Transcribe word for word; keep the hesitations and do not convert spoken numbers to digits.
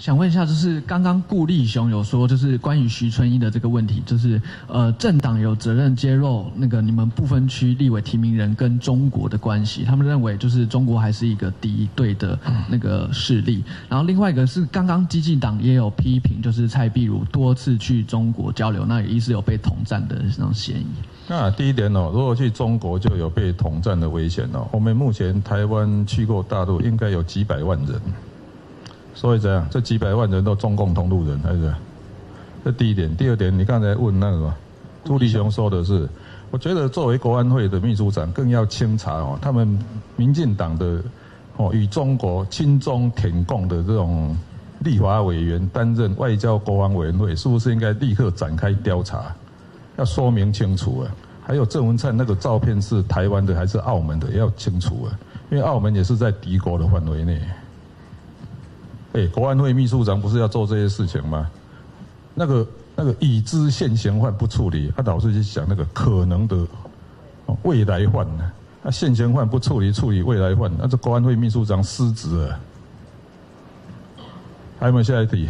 想问一下，就是刚刚顾立雄有说，就是关于徐春英的这个问题，就是呃，政党有责任揭露那个你们不分区立委提名人跟中国的关系，他们认为就是中国还是一个敌对的那个势力。然后另外一个是刚刚激进党也有批评，就是蔡壁如多次去中国交流，那也一直有被统战的那种嫌疑。那第一点哦，如果去中国就有被统战的危险哦。我们目前台湾去过大陆，应该有几百万人。 所以怎样？这几百万人都中共同路人，还是？这第一点。第二点，你刚才问那个朱立雄说的是，我觉得作为国安会的秘书长，更要清查哦，他们民进党的哦与中国亲中挺共的这种立法委员担任外交国安委员会，是不是应该立刻展开调查？要说明清楚啊！还有郑文灿那个照片是台湾的还是澳门的，也要清楚啊！因为澳门也是在敌国的范围内。 哎，国安会秘书长不是要做这些事情吗？那个那个已知现行犯不处理，他老是去想那个可能的未来犯呢。那、啊、现行犯不处理，处理未来犯，那、啊、这国安会秘书长失职了。还有没有下一题？